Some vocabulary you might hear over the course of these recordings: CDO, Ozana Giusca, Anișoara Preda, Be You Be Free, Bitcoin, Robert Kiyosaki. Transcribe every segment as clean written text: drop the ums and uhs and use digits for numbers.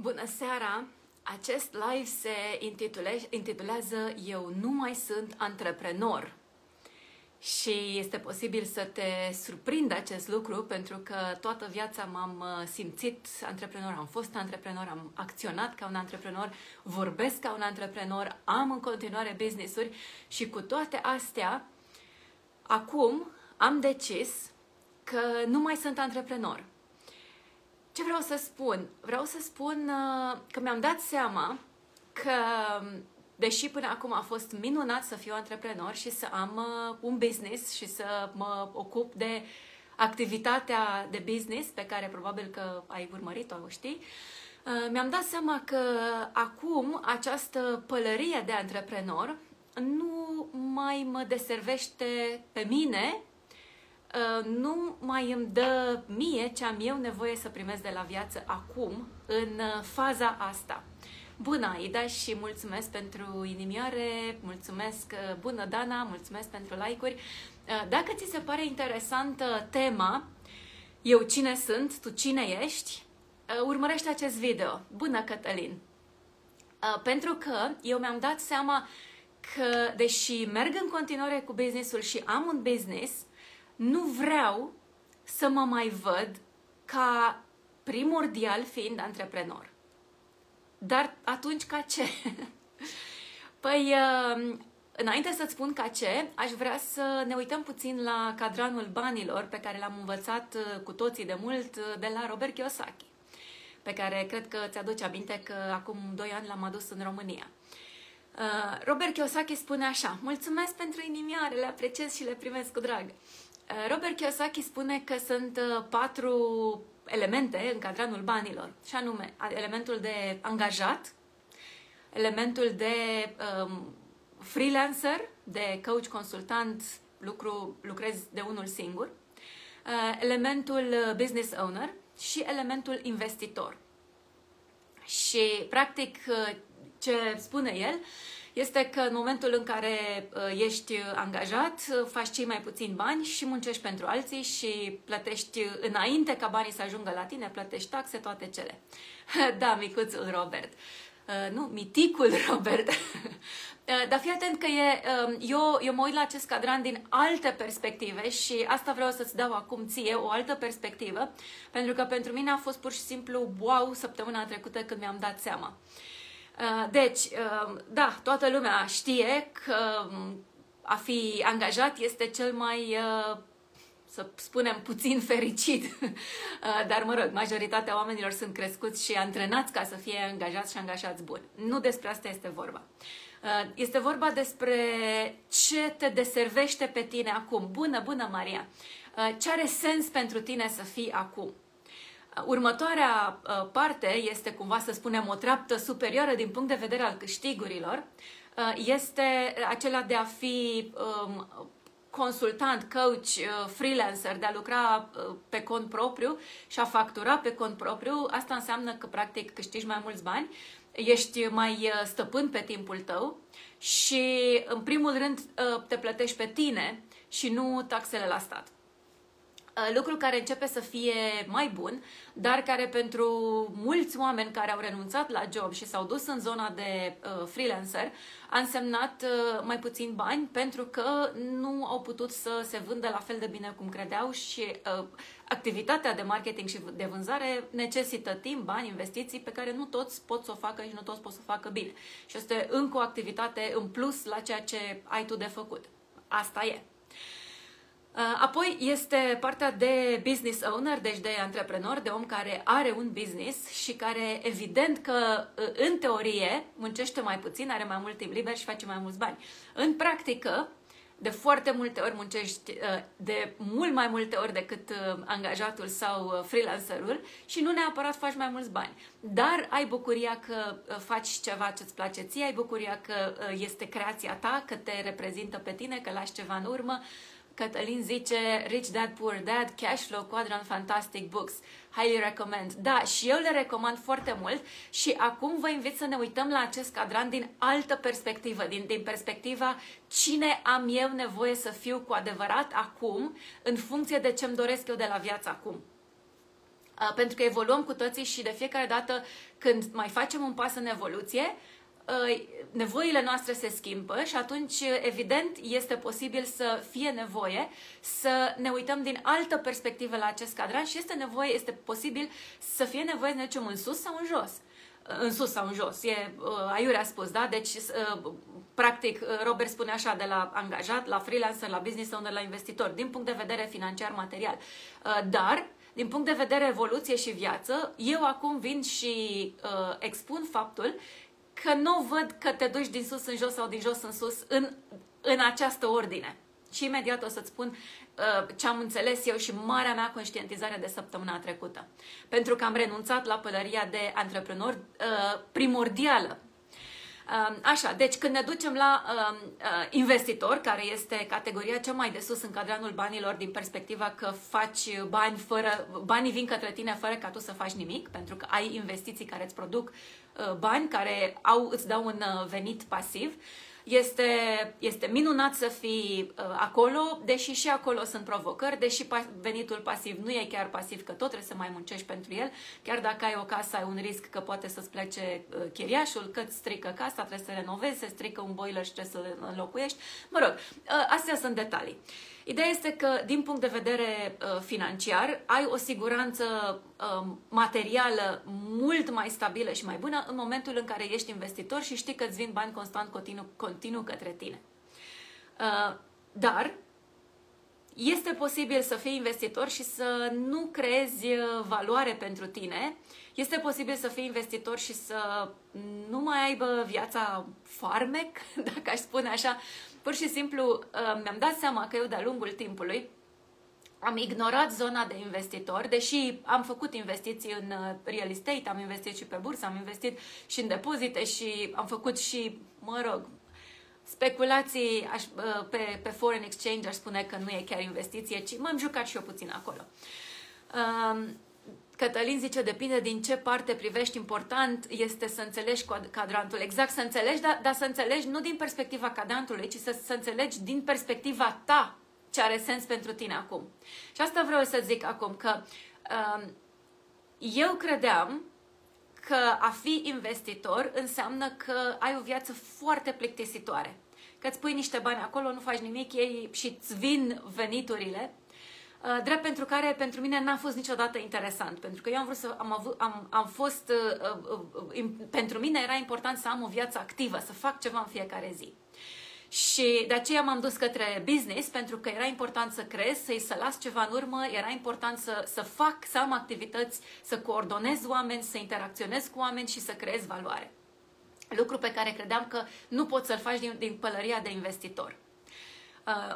Bună seara! Acest live se intitulează Eu nu mai sunt antreprenor. Și este posibil să te surprindă acest lucru, pentru că toată viața m-am simțit antreprenor, am fost antreprenor, am acționat ca un antreprenor, vorbesc ca un antreprenor, am în continuare business-uri și cu toate astea, acum am decis că nu mai sunt antreprenor. Ce vreau să spun? Vreau să spun că mi-am dat seama că, deși până acum a fost minunat să fiu antreprenor și să am un business și să mă ocup de activitatea de business pe care probabil că ai urmărit-o, o știi, mi-am dat seama că acum această pălărie de antreprenor nu mai mă deservește pe mine, nu mai îmi dă mie ce am eu nevoie să primesc de la viață acum, în faza asta. Bună, Aida, și mulțumesc pentru inimioare, mulțumesc, bună, Dana, mulțumesc pentru like-uri. Dacă ți se pare interesantă tema, eu cine sunt, tu cine ești, urmărește acest video. Bună, Cătălin! Pentru că eu mi-am dat seama că, deși merg în continuare cu business-ul și am un business, nu vreau să mă mai văd ca primordial fiind antreprenor. Dar atunci ca ce? Păi, înainte să-ți spun ca ce, aș vrea să ne uităm puțin la cadranul banilor pe care l-am învățat cu toții de mult de la Robert Kiyosaki, pe care cred că ți-aduce aminte că acum 2 ani l-am adus în România. Robert Kiyosaki spune așa: mulțumesc pentru inimioare, le apreciez și le primesc cu drag. Robert Kiyosaki spune că sunt 4 elemente în cadranul banilor, și anume elementul de angajat, elementul de freelancer, de coach, consultant, lucrez de unul singur, elementul business owner și elementul investitor. Și, practic, ce spune el este că în momentul în care ești angajat, faci cei mai puțini bani și muncești pentru alții și plătești, înainte ca banii să ajungă la tine, plătești taxe, toate cele. Da, micuțul Robert. Nu, miticul Robert. Dar fii atent că eu mă uit la acest cadran din alte perspective și asta vreau să-ți dau acum ție, o altă perspectivă, pentru că pentru mine a fost pur și simplu wow săptămâna trecută când mi-am dat seama. Deci, da, toată lumea știe că a fi angajat este cel mai, să spunem, puțin fericit. Dar, mă rog, majoritatea oamenilor sunt crescuți și antrenați ca să fie angajați și angajați buni. Nu despre asta este vorba. Este vorba despre ce te deservește pe tine acum. Bună, bună, Maria! Ce are sens pentru tine să fii acum? Următoarea parte este, cumva să spunem, o treaptă superioară din punct de vedere al câștigurilor. Este acela de a fi consultant, coach, freelancer, de a lucra pe cont propriu și a factura pe cont propriu. Asta înseamnă că, practic, câștigi mai mulți bani, ești mai stăpân pe timpul tău și, în primul rând, te plătești pe tine și nu taxele la stat. Lucru care începe să fie mai bun, dar care pentru mulți oameni care au renunțat la job și s-au dus în zona de freelancer a însemnat mai puțin bani, pentru că nu au putut să se vândă la fel de bine cum credeau și activitatea de marketing și de vânzare necesită timp, bani, investiții pe care nu toți pot să o facă și nu toți pot să o facă bine. Și este încă o activitate în plus la ceea ce ai tu de făcut. Asta e. Apoi este partea de business owner, deci de antreprenor, de om care are un business și care, evident că, în teorie, muncește mai puțin, are mai mult timp liber și face mai mulți bani. În practică, de foarte multe ori muncești de mult mai multe ori decât angajatul sau freelancerul și nu neapărat faci mai mulți bani. Dar ai bucuria că faci ceva ce îți place ție, ai bucuria că este creația ta, că te reprezintă pe tine, că lași ceva în urmă. Cătălin zice: Rich Dad, Poor Dad, Cash Flow Quadrant, Fantastic Books. Highly recommend. Da, și eu le recomand foarte mult și acum vă invit să ne uităm la acest cadran din altă perspectivă, din perspectiva cine am eu nevoie să fiu cu adevărat acum, în funcție de ce îmi doresc eu de la viață acum. Pentru că evoluăm cu toții și de fiecare dată când mai facem un pas în evoluție, nevoile noastre se schimbă și atunci, evident, este posibil să fie nevoie să ne uităm din altă perspectivă la acest cadran și este posibil să fie nevoie să ne ducem în sus sau în jos. În sus sau în jos, aiurea a spus, da? Deci, practic, Robert spune așa, de la angajat, la freelancer, la business owner, la investitor, din punct de vedere financiar, material. Dar, din punct de vedere evoluție și viață, eu acum vin și expun faptul că nu văd că te duci din sus în jos sau din jos în sus în această ordine. Și imediat o să-ți spun ce am înțeles eu și marea mea conștientizare de săptămâna trecută. Pentru că am renunțat la pălăria de antreprenor primordială. Așa, deci când ne ducem la investitor, care este categoria cea mai de sus în cadranul banilor din perspectiva că faci bani banii vin către tine fără ca tu să faci nimic, pentru că ai investiții care îți produc bani, care îți dau un venit pasiv. Este minunat să fii acolo, deși și acolo sunt provocări, deși venitul pasiv nu e chiar pasiv, că tot trebuie să mai muncești pentru el. Chiar dacă ai o casă, ai un risc că poate să-ți plece chiriașul, că îți strică casa, trebuie să renovezi, se strică un boiler și trebuie să înlocuiești. Mă rog, astea sunt detalii. Ideea este că, din punct de vedere financiar, ai o siguranță materială mult mai stabilă și mai bună în momentul în care ești investitor și știi că îți vin bani constant, continuu către tine. Dar este posibil să fii investitor și să nu creezi valoare pentru tine. Este posibil să fii investitor și să nu mai aibă viața farmec, dacă aș spune așa. Pur și simplu mi-am dat seama că eu de-a lungul timpului am ignorat zona de investitor, deși am făcut investiții în real estate, am investit și pe bursă, am investit și în depozite și am făcut și, mă rog, speculații pe foreign exchange, aș spune că nu e chiar investiție, ci m-am jucat și eu puțin acolo. Cătălin zice, depinde din ce parte privești, important este să înțelegi cadrantul. Exact, să înțelegi, dar să înțelegi nu din perspectiva cadrantului, ci să înțelegi din perspectiva ta ce are sens pentru tine acum. Și asta vreau să zic acum, că eu credeam că a fi investitor înseamnă că ai o viață foarte plictisitoare. Că îți pui niște bani acolo, nu faci nimic și îți vin veniturile. Drept pentru care pentru mine n-a fost niciodată interesant, pentru că eu am vrut să pentru mine era important să am o viață activă, să fac ceva în fiecare zi. Și de aceea m-am dus către business, pentru că era important să crez, să las ceva în urmă, era important să am activități, să coordonez oameni, să interacționez cu oameni și să creez valoare. Lucru pe care credeam că nu poți să-l faci din pălăria de investitor.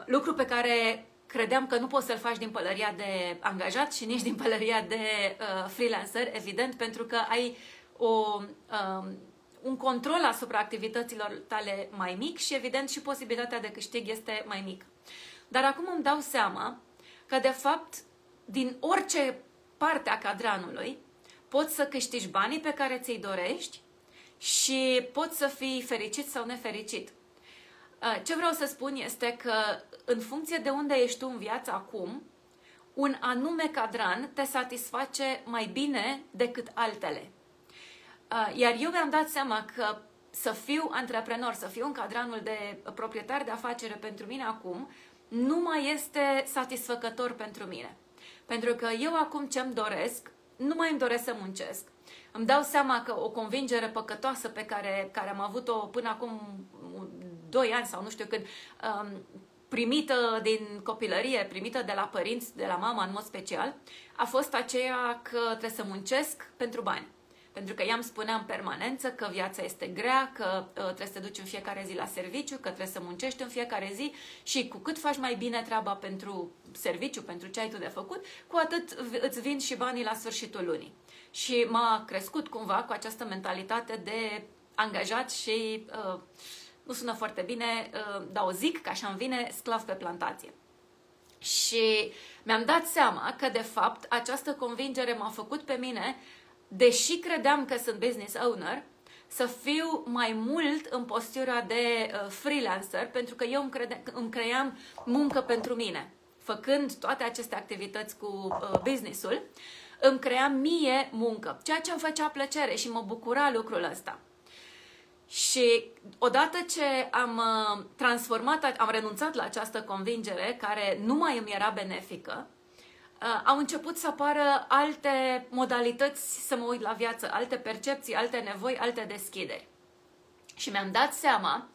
Lucru pe care credeam că nu poți să-l faci din pălăria de angajat și nici din pălăria de freelancer, evident, pentru că ai un control asupra activităților tale mai mic și, evident, și posibilitatea de câștig este mai mică. Dar acum îmi dau seama că, de fapt, din orice parte a cadranului poți să câștigi banii pe care ți-i dorești și poți să fii fericit sau nefericit. Ce vreau să spun este că, în funcție de unde ești tu în viață acum, un anume cadran te satisface mai bine decât altele. Iar eu mi-am dat seama că să fiu antreprenor, să fiu în cadranul de proprietar de afacere pentru mine acum, nu mai este satisfăcător pentru mine. Pentru că eu acum ce-mi doresc, nu mai îmi doresc să muncesc. Îmi dau seama că o convingere păcătoasă pe care am avut-o până acum 2 ani sau nu știu când, primită din copilărie, primită de la părinți, de la mama în mod special, a fost aceea că trebuie să muncesc pentru bani. Pentru că ea îmi spunea în permanență că viața este grea, că trebuie să te duci în fiecare zi la serviciu, că trebuie să muncești în fiecare zi și cu cât faci mai bine treaba pentru serviciu, pentru ce ai tu de făcut, cu atât îți vin și banii la sfârșitul lunii. Și m-a crescut cumva cu această mentalitate de angajat și... nu sună foarte bine, dar o zic, că așa îmi vine, sclav pe plantație. Și mi-am dat seama că, de fapt, această convingere m-a făcut pe mine, deși credeam că sunt business owner, să fiu mai mult în postura de freelancer, pentru că eu îmi cream muncă pentru mine, făcând toate aceste activități cu business-ul. îmi crea mie muncă, ceea ce îmi făcea plăcere și mă bucura lucrul ăsta. Și odată ce am transformat, am renunțat la această convingere care nu mai îmi era benefică, au început să apară alte modalități să mă uit la viață, alte percepții, alte nevoi, alte deschideri. Și mi-am dat seama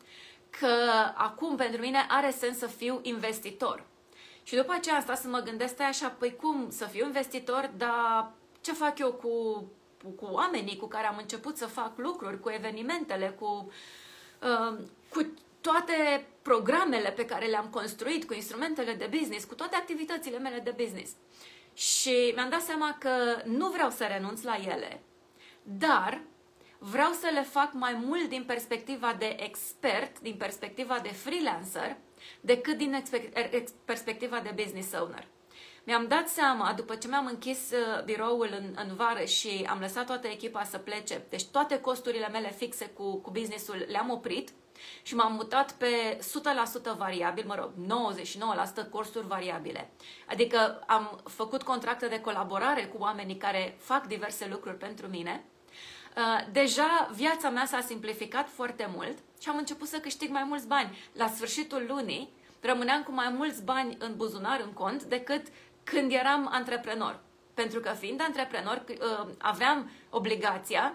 că acum pentru mine are sens să fiu investitor. Și după aceea am stat să mă gândesc, stai așa, păi cum să fiu investitor, dar ce fac eu cu oamenii cu care am început să fac lucruri, cu evenimentele, cu toate programele pe care le-am construit, cu instrumentele de business, cu toate activitățile mele de business. Și mi-am dat seama că nu vreau să renunț la ele, dar vreau să le fac mai mult din perspectiva de expert, din perspectiva de freelancer, decât din perspectiva de business owner. Mi-am dat seama, după ce mi-am închis biroul în vară și am lăsat toată echipa să plece, deci toate costurile mele fixe cu businessul le-am oprit și m-am mutat pe 100% variabil, mă rog, 99% costuri variabile. Adică am făcut contracte de colaborare cu oamenii care fac diverse lucruri pentru mine. Deja viața mea s-a simplificat foarte mult și am început să câștig mai mulți bani. La sfârșitul lunii rămâneam cu mai mulți bani în buzunar, în cont, decât când eram antreprenor. Pentru că fiind antreprenor aveam obligația,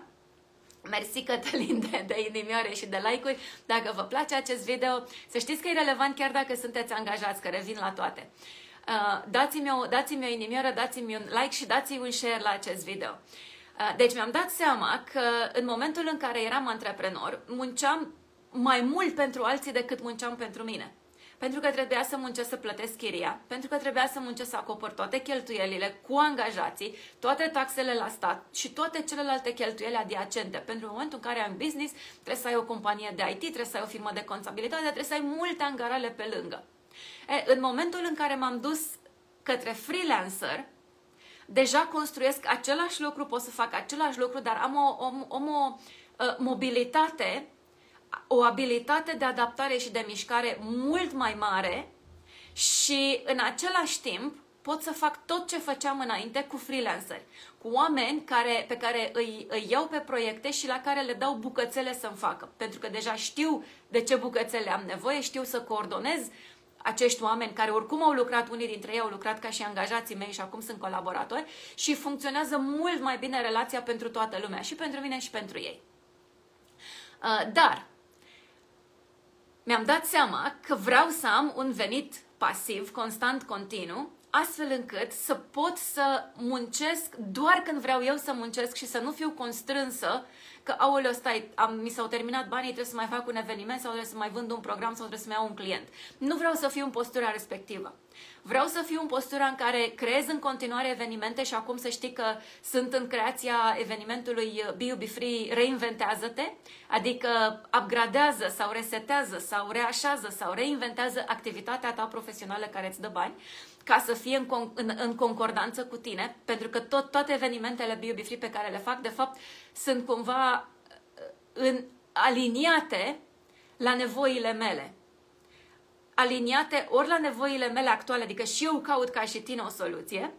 mersi Cătălin de inimioare și de like-uri, dacă vă place acest video, să știți că e relevant chiar dacă sunteți angajați, că revin la toate. Dați-mi o inimioare, dați-mi un like și dați-mi un share la acest video. Deci mi-am dat seama că în momentul în care eram antreprenor, munceam mai mult pentru alții decât munceam pentru mine. Pentru că trebuia să muncesc să plătesc chiria, pentru că trebuia să muncesc să acopăr toate cheltuielile cu angajații, toate taxele la stat și toate celelalte cheltuieli adiacente. Pentru momentul în care am business, trebuie să ai o companie de IT, trebuie să ai o firmă de contabilitate, trebuie să ai multe angarele pe lângă. În momentul în care m-am dus către freelancer, deja construiesc același lucru, pot să fac același lucru, dar am o mobilitate, o abilitate de adaptare și de mișcare mult mai mare și în același timp pot să fac tot ce făceam înainte cu freelanceri, cu oameni pe care îi iau pe proiecte și la care le dau bucățele să-mi facă, pentru că deja știu de ce bucățele am nevoie, știu să coordonez acești oameni care oricum au lucrat, unii dintre ei au lucrat ca și angajații mei și acum sunt colaboratori și funcționează mult mai bine relația pentru toată lumea, și pentru mine și pentru ei. Dar mi-am dat seama că vreau să am un venit pasiv, constant, continuu, astfel încât să pot să muncesc doar când vreau eu să muncesc și să nu fiu constrânsă că, aoleu, stai, mi s-au terminat banii, trebuie să mai fac un eveniment sau trebuie să mai vând un program sau trebuie să mai iau un client. Nu vreau să fiu în postura respectivă. Vreau să fiu în postura în care creez în continuare evenimente și acum să știi că sunt în creația evenimentului Be You Be Free, reinventează-te, adică upgradează sau resetează sau reașează sau reinventează activitatea ta profesională care îți dă bani, ca să fie în concordanță cu tine, pentru că toate evenimentele Be You Be Free pe care le fac, de fapt, sunt cumva aliniate la nevoile mele. Aliniate ori la nevoile mele actuale, adică și eu caut ca și tine o soluție,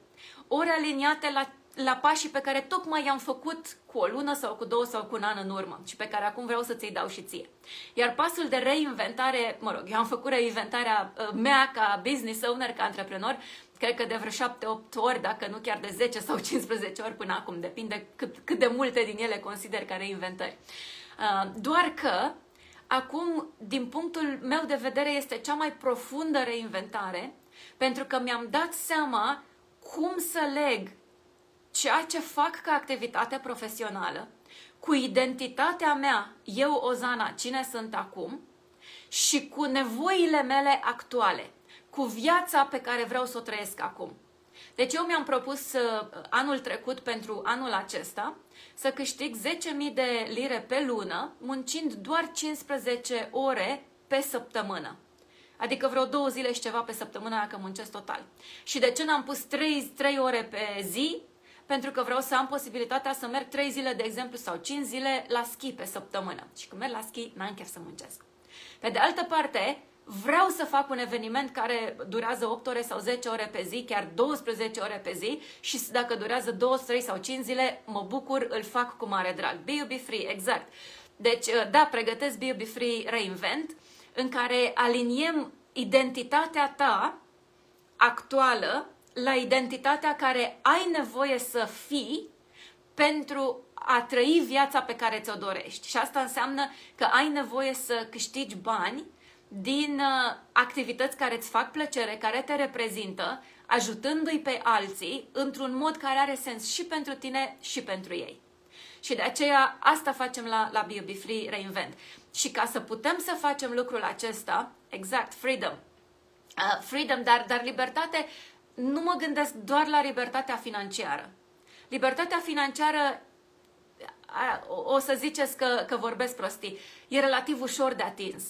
ori aliniate la pașii pe care tocmai i-am făcut cu o lună sau cu două sau cu un an în urmă și pe care acum vreau să ți-i dau și ție. Iar pasul de reinventare, mă rog, eu am făcut reinventarea mea ca business owner, ca antreprenor, cred că de vreo 7-8 ori, dacă nu chiar de 10 sau 15 ori până acum, depinde cât de multe din ele consider ca reinventări. Doar că acum, din punctul meu de vedere, este cea mai profundă reinventare, pentru că mi-am dat seama cum să leg ceea ce fac ca activitate profesională, cu identitatea mea, eu, Ozana, cine sunt acum, și cu nevoile mele actuale, cu viața pe care vreau să o trăiesc acum. Deci eu mi-am propus anul trecut pentru anul acesta să câștig 10.000 de lire pe lună, muncind doar 15 ore pe săptămână. Adică vreo 2 zile și ceva pe săptămână dacă muncesc total. Și de ce n-am pus 3 ore pe zi? Pentru că vreau să am posibilitatea să merg 3 zile, de exemplu, sau 5 zile la schi pe săptămână. Și când merg la schi, n-am chef să muncesc. Pe de altă parte, vreau să fac un eveniment care durează 8 ore sau 10 ore pe zi, chiar 12 ore pe zi și dacă durează 2, 3 sau 5 zile, mă bucur, îl fac cu mare drag. Be You Be Free, exact. Deci, da, pregătesc Be You Be Free Reinvent, în care aliniem identitatea ta actuală la identitatea care ai nevoie să fii pentru a trăi viața pe care ți-o dorești. Și asta înseamnă că ai nevoie să câștigi bani din activități care îți fac plăcere, care te reprezintă, ajutându-i pe alții într-un mod care are sens și pentru tine și pentru ei. Și de aceea asta facem la Be You Be Free Reinvent. Și ca să putem să facem lucrul acesta, exact, freedom. Freedom, dar libertate, nu mă gândesc doar la libertatea financiară. Libertatea financiară, o să ziceți că vorbesc prostii, e relativ ușor de atins.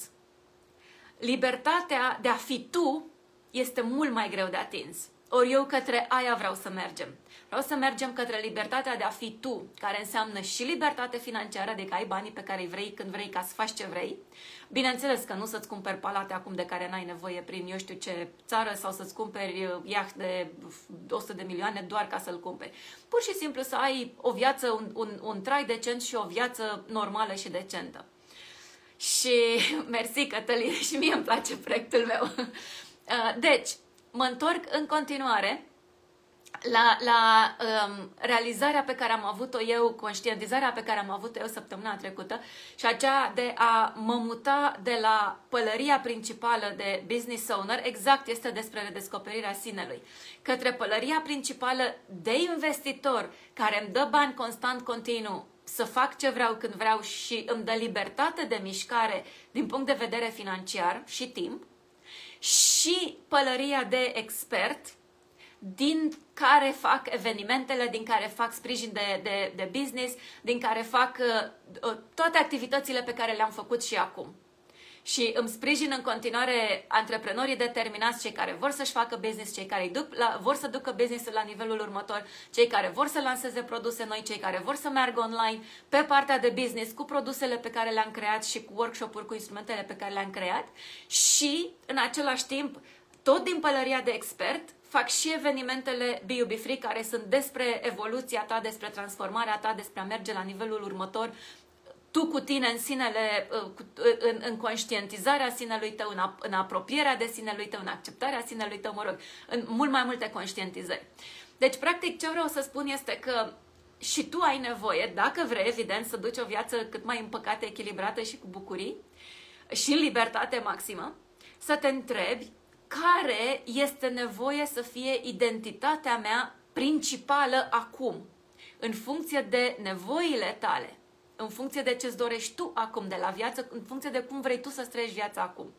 Libertatea de a fi tu este mult mai greu de atins. Ori eu către aia vreau să mergem. Vreau să mergem către libertatea de a fi tu, care înseamnă și libertate financiară, adică ai banii pe care îi vrei, când vrei, ca să faci ce vrei. Bineînțeles că nu să-ți cumperi palate acum de care n-ai nevoie prin eu știu ce țară sau să-ți cumperi iaht de 100 de milioane doar ca să-l cumperi. Pur și simplu să ai o viață, un trai decent și o viață normală și decentă. Și mersi, Cătăline, și mie îmi place proiectul meu. Deci, mă întorc în continuare la realizarea pe care am avut-o eu, conștientizarea pe care am avut-o eu săptămâna trecută și aceea de a mă muta de la pălăria principală de business owner, exact este despre redescoperirea sinelui, către pălăria principală de investitor care îmi dă bani constant, continuu, să fac ce vreau când vreau și îmi dă libertate de mișcare din punct de vedere financiar și timp, și pălăria de expert din care fac evenimentele, din care fac sprijin de business, din care fac toate activitățile pe care le-am făcut și acum. Și îmi sprijin în continuare antreprenorii determinați, cei care vor să-și facă business, cei care vor să ducă business-ul la nivelul următor, cei care vor să lanseze produse noi, cei care vor să meargă online pe partea de business cu produsele pe care le-am creat și cu workshop-uri, cu instrumentele pe care le-am creat și, în același timp, tot din pălăria de expert, fac și evenimentele Be You Be Free, care sunt despre evoluția ta, despre transformarea ta, despre a merge la nivelul următor, tu cu tine în sinele, în conștientizarea sinelui tău, în apropierea de sinelui tău, în acceptarea sinelui tău, mă rog, în mult mai multe conștientizări. Deci, practic, ce vreau să spun este că și tu ai nevoie, dacă vrei, evident, să duci o viață cât mai împăcată, echilibrată și cu bucurii și în libertate maximă, să te întrebi care este nevoie să fie identitatea mea principală acum, în funcție de nevoile tale, în funcție de ce-ți dorești tu acum de la viață, în funcție de cum vrei tu să-ți trăiești viața acum.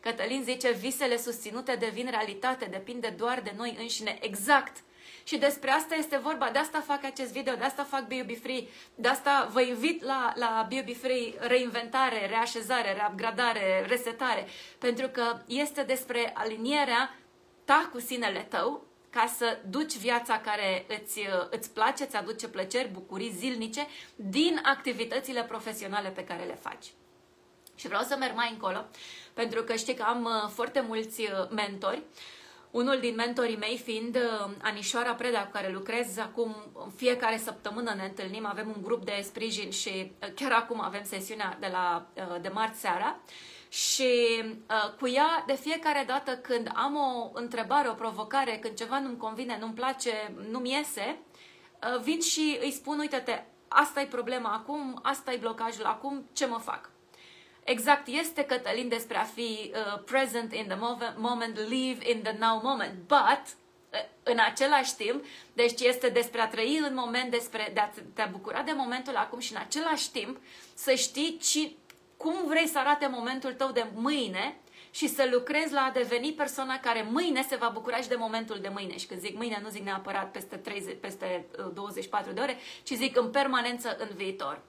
Cătălin zice, visele susținute devin realitate, depinde doar de noi înșine. Exact! Și despre asta este vorba, de asta fac acest video, de asta fac Be You Be Free, de asta vă invit la Be You Be Free reinventare, reașezare, reupgradare, resetare, pentru că este despre alinierea ta cu sinele tău, ca să duci viața care îți place, îți aduce plăceri, bucurii zilnice din activitățile profesionale pe care le faci. Și vreau să merg mai încolo, pentru că știi că am foarte mulți mentori, unul din mentorii mei fiind Anișoara Preda, cu care lucrez acum în fiecare săptămână ne întâlnim, avem un grup de sprijin și chiar acum avem sesiunea de marți seara. Și cu ea, de fiecare dată când am o întrebare, o provocare, când ceva nu-mi convine, nu-mi place, nu-mi iese, vin și îi spun, uite-te, asta e problema acum, asta e blocajul acum, ce mă fac? Exact, este, Cătălin, despre a fi present in the moment, live in the now moment, but în același timp, deci este despre a trăi în moment, despre de a te bucura de momentul acum și în același timp să știi cum vrei să arate momentul tău de mâine și să lucrezi la a deveni persoana care mâine se va bucura și de momentul de mâine. Și când zic mâine, nu zic neapărat peste 24 de ore, ci zic în permanență în viitor.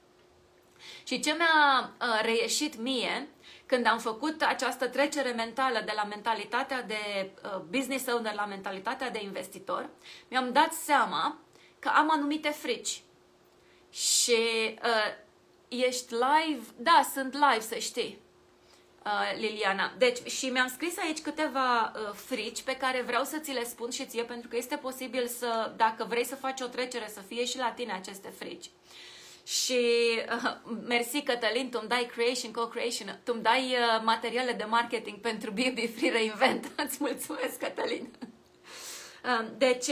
Și ce mi-a reieșit mie când am făcut această trecere mentală de la mentalitatea de business owner la mentalitatea de investitor, mi-am dat seama că am anumite frici. Și... ești live? Da, sunt live, să știi. Liliana. Deci, și mi-am scris aici câteva frici pe care vreau să ți le spun și ție, pentru că este posibil să, dacă vrei să faci o trecere, să fie și la tine aceste frici. Și mersi, Cătălin, tu-mi dai creation, co-creation, tu-mi dai materiale de marketing pentru Be You Be Free Reinvent. Îți mulțumesc, Cătălin. Deci,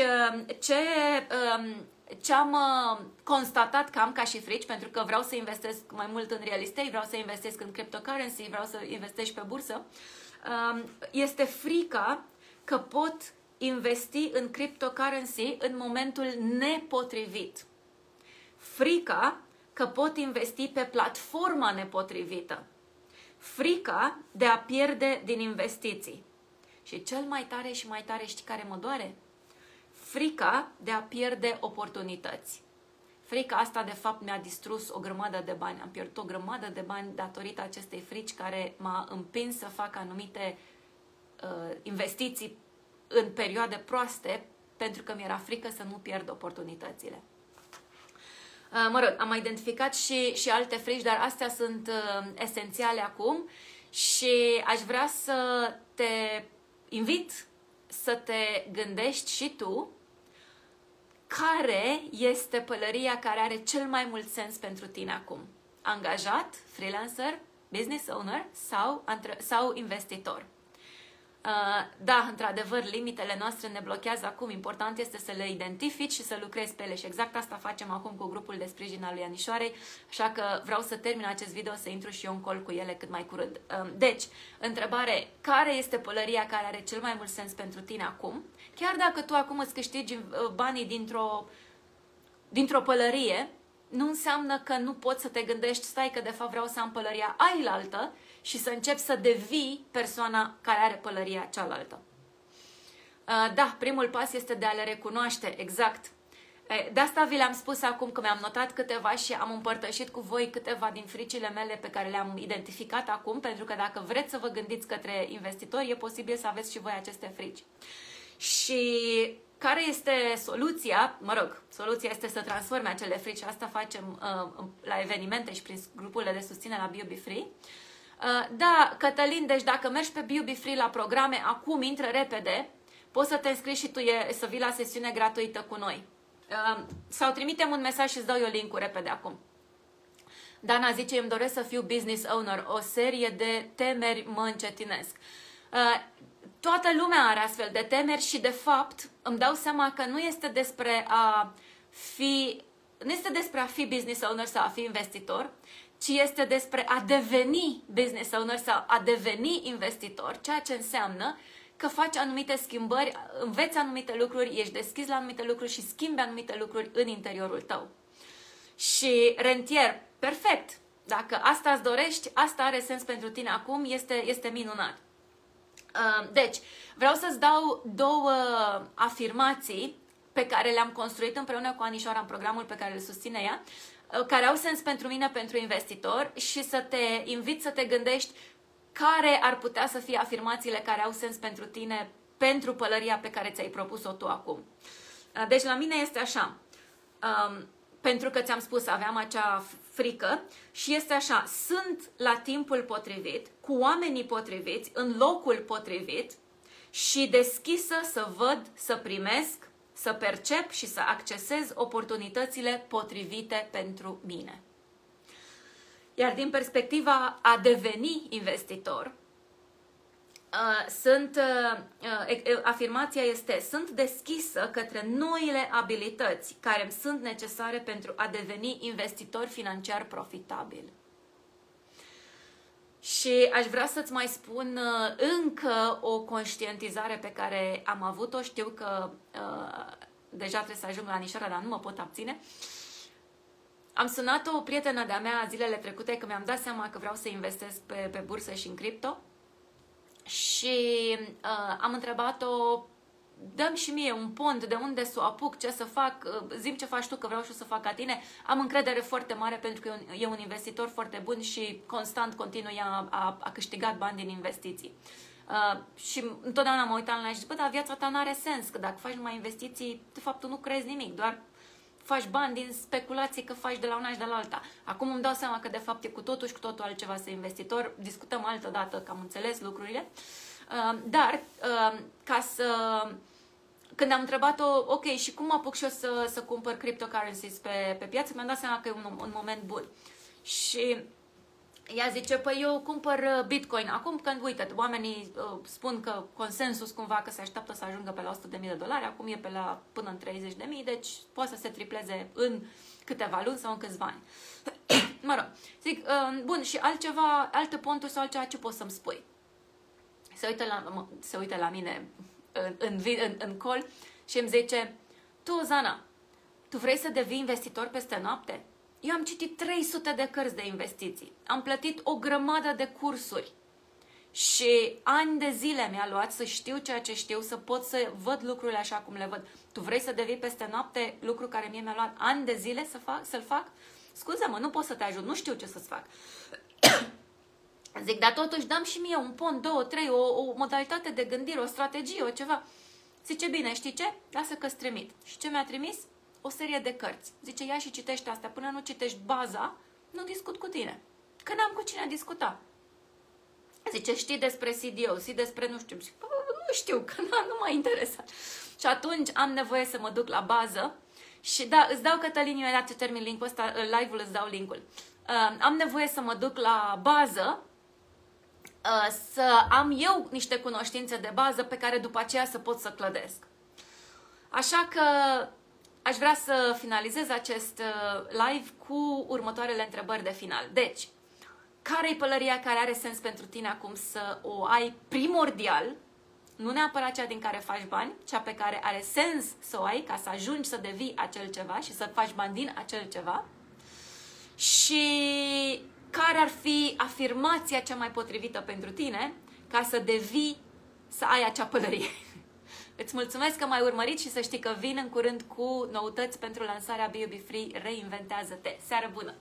ce am constatat că am ca și frici, pentru că vreau să investesc mai mult în real estate, vreau să investesc în cryptocurrency, vreau să investesc pe bursă, este frica că pot investi în cryptocurrency în momentul nepotrivit. Frica că pot investi pe platforma nepotrivită. Frica de a pierde din investiții. Și cel mai tare și mai tare, știi care mă doare? Frica de a pierde oportunități. Frica asta, de fapt, mi-a distrus o grămadă de bani. Am pierdut o grămadă de bani datorită acestei frici care m-a împins să fac anumite investiții în perioade proaste, pentru că mi-era frică să nu pierd oportunitățile. Mă rog, am identificat și alte frici, dar astea sunt esențiale acum și aș vrea să te invit să te gândești și tu care este pălăria care are cel mai mult sens pentru tine acum. Angajat, freelancer, business owner sau investitor. Da, într-adevăr, limitele noastre ne blochează acum. Important este să le identifici și să lucrezi pe ele și exact asta facem acum cu grupul de sprijin al lui Anișoarei, așa că vreau să termin acest video, să intru și eu în call cu ele cât mai curând. Deci, întrebare, care este pălăria care are cel mai mult sens pentru tine acum? Chiar dacă tu acum îți câștigi banii dintr-o pălărie, nu înseamnă că nu poți să te gândești, stai că de fapt vreau să am pălăria ailaltă și să începi să devii persoana care are pălăria cealaltă. Da, primul pas este de a le recunoaște, exact. De asta vi le-am spus acum, că mi-am notat câteva și am împărtășit cu voi câteva din fricile mele pe care le-am identificat acum, pentru că dacă vreți să vă gândiți către investitori, e posibil să aveți și voi aceste frici. Și care este soluția? Mă rog, soluția este să transforme acele frici. Asta facem la evenimente și prin grupurile de susținere la Be You Be Free. Da, Cătălin, deci dacă mergi pe Be You Be Free la programe, acum intră repede, poți să te înscrii și tu să vii la sesiune gratuită cu noi. Sau trimitem un mesaj și îți dau eu link-ul repede acum. Dana zice, îmi doresc să fiu business owner. O serie de temeri mă încetinesc. Toată lumea are astfel de temeri și, de fapt, îmi dau seama că nu este despre a fi, nu este despre a fi business owner sau a fi investitor, ci este despre a deveni business owner sau a deveni investitor, ceea ce înseamnă că faci anumite schimbări, înveți anumite lucruri, ești deschis la anumite lucruri și schimbi anumite lucruri în interiorul tău. Și rentier, perfect! Dacă asta îți dorești, asta are sens pentru tine acum, este minunat. Deci, vreau să-ți dau două afirmații pe care le-am construit împreună cu Anișoara în programul pe care îl susține ea, care au sens pentru mine, pentru investitor, și să te invit să te gândești care ar putea să fie afirmațiile care au sens pentru tine, pentru pălăria pe care ți-ai propus-o tu acum. Deci, la mine este așa, pentru că ți-am spus, aveam acea frică și este așa, sunt la timpul potrivit, cu oamenii potriviți, în locul potrivit și deschisă să văd, să primesc, să percep și să accesez oportunitățile potrivite pentru mine. Iar din perspectiva a deveni investitor, afirmația este, sunt deschisă către noile abilități care îmi sunt necesare pentru a deveni investitor financiar profitabil. Și aș vrea să-ți mai spun încă o conștientizare pe care am avut-o. Știu că deja trebuie să ajung la Anișoara, dar nu mă pot abține. Am sunat o prietenă de-a mea zilele trecute că mi-am dat seama că vreau să investesc pe bursă și în cripto. Și am întrebat-o, dă-mi și mie un pont, de unde să o apuc, ce să fac, zi-mi ce faci tu că vreau și eu să fac ca tine. Am încredere foarte mare pentru că e un investitor foarte bun și constant continuu a câștigat bani din investiții. Și întotdeauna mă uitam la ea și zic, bă, dar viața ta nu are sens, că dacă faci numai investiții, de fapt tu nu crezi nimic, doar faci bani din speculații că faci de la una și de la alta. Acum îmi dau seama că de fapt e cu totul altceva să investitor. Discutăm altă dată că am înțeles lucrurile. Dar ca să... Când am întrebat-o, ok, și cum apuc și eu să cumpăr cryptocurrencies pe piață, mi-am dat seama că e un moment bun. Și ea zice, păi eu cumpăr Bitcoin acum când, uite, oamenii spun că consensus cumva că se așteaptă să ajungă pe la $100.000, acum e pe la până în 30.000, deci poate să se tripleze în câteva luni sau în câțiva ani. Mă rog, zic, bun, și altceva, alte ponturi sau altceva, ce poți să-mi spui? Se uită la mine în col și îmi zice, tu, Zana, tu vrei să devii investitor peste noapte? Eu am citit 300 de cărți de investiții, am plătit o grămadă de cursuri și ani de zile mi-a luat să știu ceea ce știu, să pot să văd lucrurile așa cum le văd. Tu vrei să devii peste noapte lucru care mie mi-a luat ani de zile să-l fac? Scuze-mă, nu pot să te ajut, nu știu ce să-ți fac. Zic, dar totuși dăm și mie un pont, două, trei, o modalitate de gândire, o strategie, o ceva. Zice, bine, știi ce? Lasă că-ți trimit. Și ce mi-a trimis? O serie de cărți. Zice, ia și citește asta. Până nu citești baza, nu discut cu tine. Că n-am cu cine discuta. Zice, știi despre CDO, știi despre nu știu. Zic, nu știu, că nu m-a interesat. Și atunci am nevoie să mă duc la bază. Și da, îți dau, Cătălin, imediat ce termin link-ul ăsta, live-ul, îți dau link-ul. Am nevoie să mă duc la bază, să am eu niște cunoștințe de bază pe care după aceea să pot să clădesc. Așa că aș vrea să finalizez acest live cu următoarele întrebări de final. Deci, care e pălăria care are sens pentru tine acum să o ai primordial? Nu neapărat cea din care faci bani, cea pe care are sens să o ai ca să ajungi să devii acel ceva și să faci bani din acel ceva. Și care ar fi afirmația cea mai potrivită pentru tine ca să devii, să ai acea pălărie? Îți mulțumesc că m-ai urmărit și să știi că vin în curând cu noutăți pentru lansarea Be You Be Free, reinventează-te! Seară bună!